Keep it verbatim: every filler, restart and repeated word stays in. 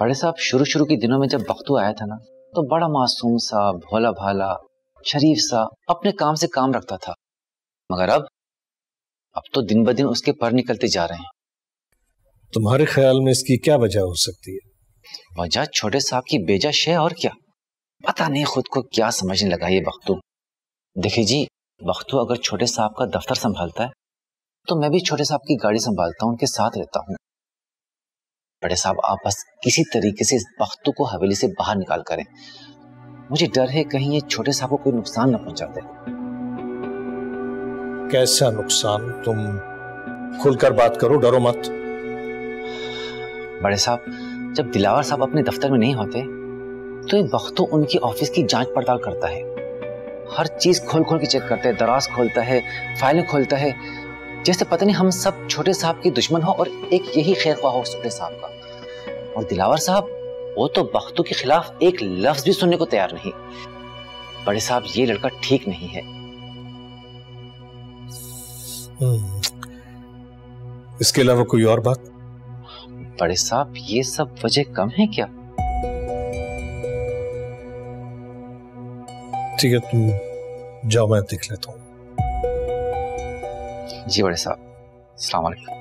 बड़े साहब शुरू शुरू के दिनों में जब बख्तू आया था ना, तो बड़ा मासूम सा, भोला भाला, शरीफ सा, अपने काम से काम रखता था। मगर अब अब तो दिन ब दिन उसके पर निकलते जा रहे हैं। तुम्हारे ख्याल में इसकी क्या वजह हो सकती है? वजह छोटे साहब की बेजश है और क्या। पता नहीं खुद को क्या समझने लगा ये बख्तू। देखिए जी, बख्तू अगर छोटे साहब का दफ्तर संभालता है तो मैं भी छोटे साहब की गाड़ी संभालता हूँ, उनके साथ रहता हूँ। बड़े साहब आप बस किसी तरीके से इस बख्तू को हवेली से बाहर निकाल करें। मुझे डर है कहीं ये छोटे साहब को कोई नुकसान न पहुंचा दे। कैसा नुकसान? तुम खुलकर बात करो, डरो मत। बड़े साहब, जब दिलावर साहब अपने दफ्तर में नहीं होते तो ये बख्तू उनकी ऑफिस की जांच पड़ताल करता है। हर चीज खोल खोल के चेक करता है, दराज खोलता है, फाइलें खोलता है, जैसे पता नहीं हम सब छोटे साहब के दुश्मन हो और एक यही खैरख्वाह हो छोटे साहब का। और दिलावर साहब वो तो बख्तू के खिलाफ एक लफ्ज भी सुनने को तैयार नहीं। बड़े साहब ये लड़का ठीक नहीं है। इसके अलावा कोई और बात? बड़े साहब ये सब वजह कम है क्या? ठीक है, तुम जाओ, मैं देख लेता हूँ। जी बड़े साहब, अस्सलाम वालेकुम।